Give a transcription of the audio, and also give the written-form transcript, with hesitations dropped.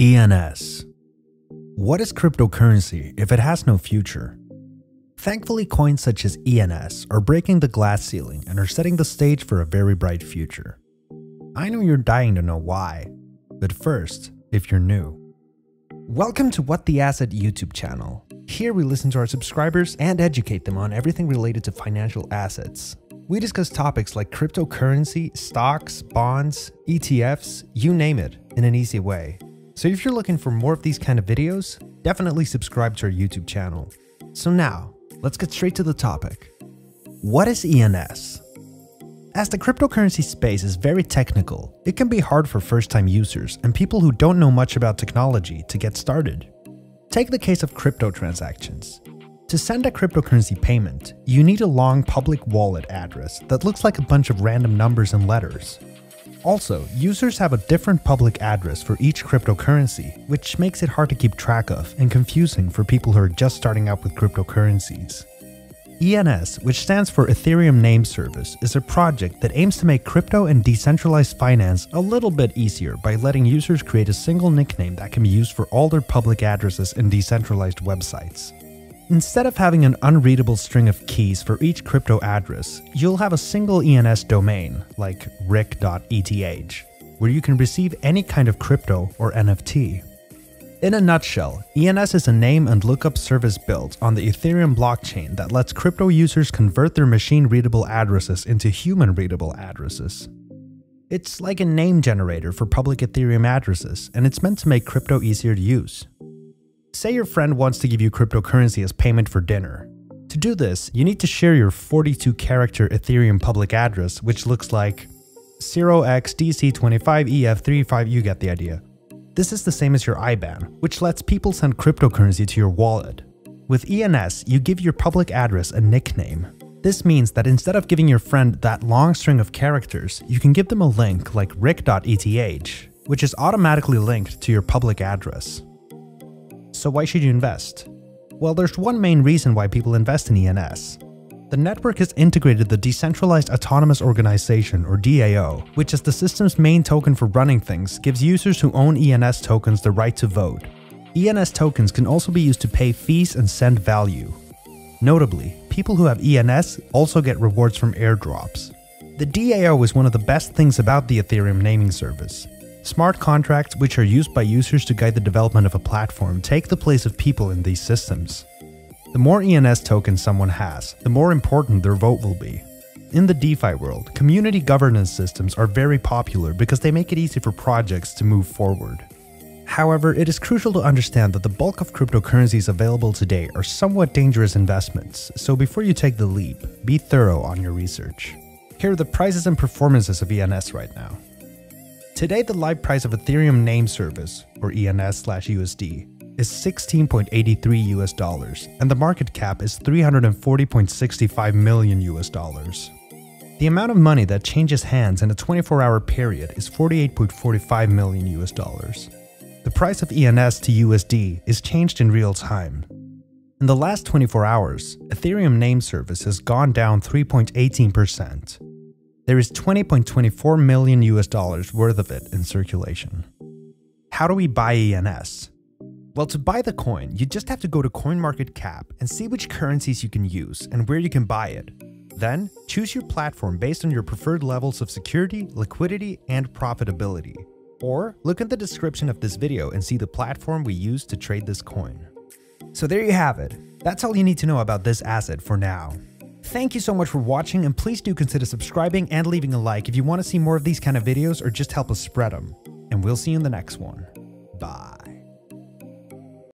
ENS. What is cryptocurrency if it has no future? Thankfully, coins such as ENS are breaking the glass ceiling and are setting the stage for a very bright future. I know you're dying to know why, but first, if you're new. Welcome to What the Asset YouTube channel. Here we listen to our subscribers and educate them on everything related to financial assets. We discuss topics like cryptocurrency, stocks, bonds, ETFs, you name it, in an easy way. So if you're looking for more of these kind of videos, definitely subscribe to our YouTube channel. So now, let's get straight to the topic. What is ENS? As the cryptocurrency space is very technical, it can be hard for first-time users and people who don't know much about technology to get started. Take the case of crypto transactions. To send a cryptocurrency payment, you need a long public wallet address that looks like a bunch of random numbers and letters. Also, users have a different public address for each cryptocurrency, which makes it hard to keep track of and confusing for people who are just starting out with cryptocurrencies. ENS, which stands for Ethereum Name Service, is a project that aims to make crypto and decentralized finance a little bit easier by letting users create a single nickname that can be used for all their public addresses and decentralized websites. Instead of having an unreadable string of keys for each crypto address, you'll have a single ENS domain, like ric.eth, where you can receive any kind of crypto or NFT. In a nutshell, ENS is a name and lookup service built on the Ethereum blockchain that lets crypto users convert their machine-readable addresses into human-readable addresses. It's like a name generator for public Ethereum addresses, and it's meant to make crypto easier to use. Say your friend wants to give you cryptocurrency as payment for dinner. To do this, you need to share your 42-character Ethereum public address, which looks like 0xDC25EF35, you get the idea. This is the same as your IBAN, which lets people send cryptocurrency to your wallet. With ENS, you give your public address a nickname. This means that instead of giving your friend that long string of characters, you can give them a link like ric.eth, which is automatically linked to your public address. So why should you invest? Well, there's one main reason why people invest in ENS. The network has integrated the Decentralized Autonomous Organization, or DAO, which is the system's main token for running things, gives users who own ENS tokens the right to vote. ENS tokens can also be used to pay fees and send value. Notably, people who have ENS also get rewards from airdrops. The DAO is one of the best things about the Ethereum naming service. Smart contracts, which are used by users to guide the development of a platform, take the place of people in these systems. The more ENS tokens someone has, the more important their vote will be. In the DeFi world, community governance systems are very popular because they make it easy for projects to move forward. However, it is crucial to understand that the bulk of cryptocurrencies available today are somewhat dangerous investments, so before you take the leap, be thorough on your research. Here are the prices and performances of ENS right now. Today, the live price of Ethereum Name Service, or ENS/USD, is $16.83 US, and the market cap is $340.65 million US. The amount of money that changes hands in a 24-hour period is $48.45 million US. The price of ENS to USD is changed in real time. In the last 24 hours, Ethereum Name Service has gone down 3.18%. There is $20.24 million US worth of it in circulation. How do we buy ENS? Well, to buy the coin, you just have to go to CoinMarketCap and see which currencies you can use and where you can buy it. Then, choose your platform based on your preferred levels of security, liquidity, and profitability. Or, look in the description of this video and see the platform we use to trade this coin. So there you have it. That's all you need to know about this asset for now. Thank you so much for watching, and please do consider subscribing and leaving a like if you want to see more of these kind of videos or just help us spread them. And we'll see you in the next one. Bye.